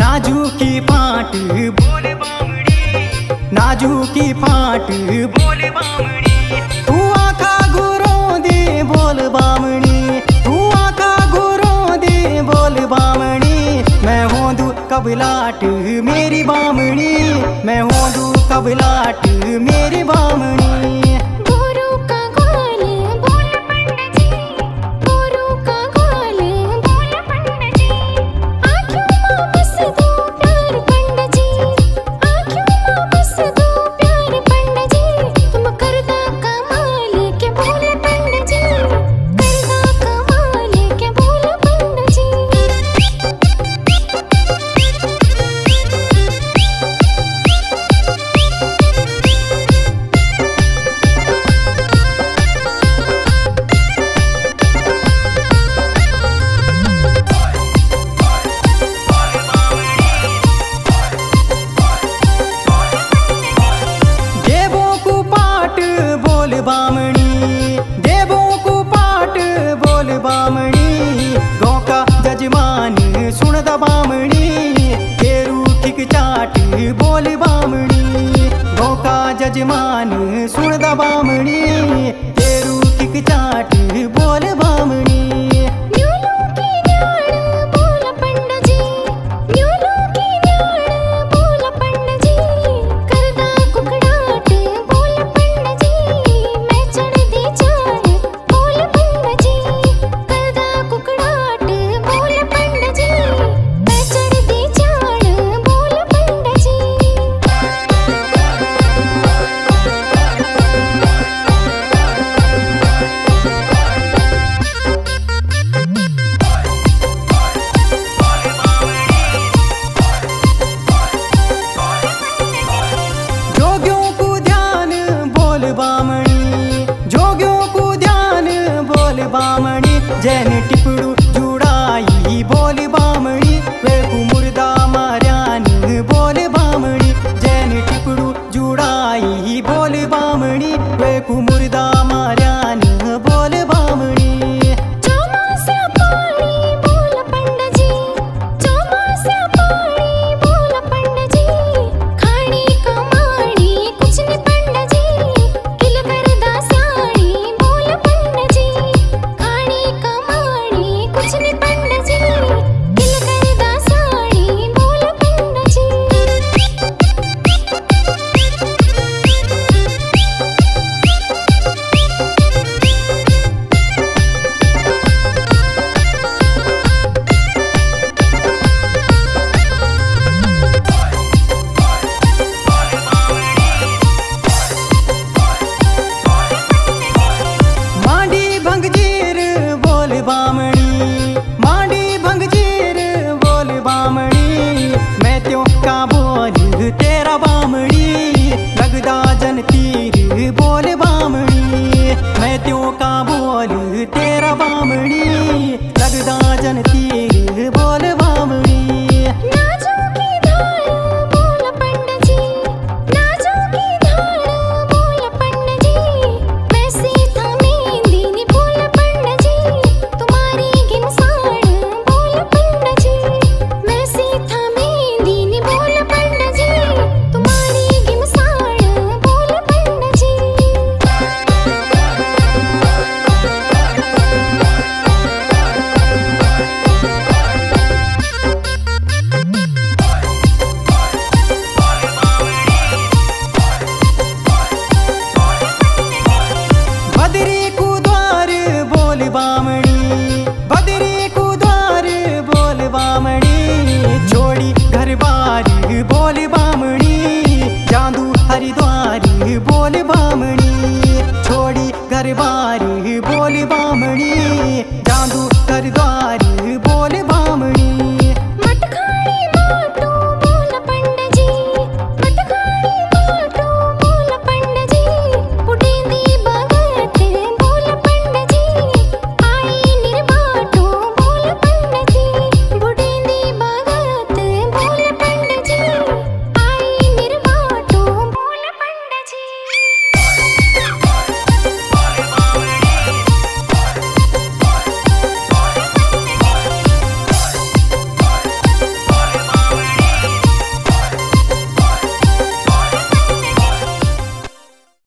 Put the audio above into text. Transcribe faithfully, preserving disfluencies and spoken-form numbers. नाजुकी फाट बोल बामणी, नाजुकी फाट बोल बामणी, तू आखा गुरो दे बोल बामणी, तू आखा गुरो दे बोल बामणी। मैं होंदू कबलाट मेरी बामणी, मैं होंदू कबलाट मेरी बामणी। जजमान सुनदा बामणी, तेरू किक चाट बोल बामणी। न्यूलू की न्याण बोल पंड जी, न्यूलू की न्याण बोल पंड जी, करदा कुकड़ाट बोल पंड जी, मैं चढ़दी चार बोल पंड जी, करदा कुकड़ाट बोल पंड जी, मैं चढ़दी चार बोल पंड जी। बामणी जैन टिपड़ू जुड़ाई बोल बामणी, वे मुर्दा मार्यान बोल बामणी, जैन टिपड़ू जुड़ाई बोल बामणी, वे मुर्दा मार्यान बोल बामणी। बारी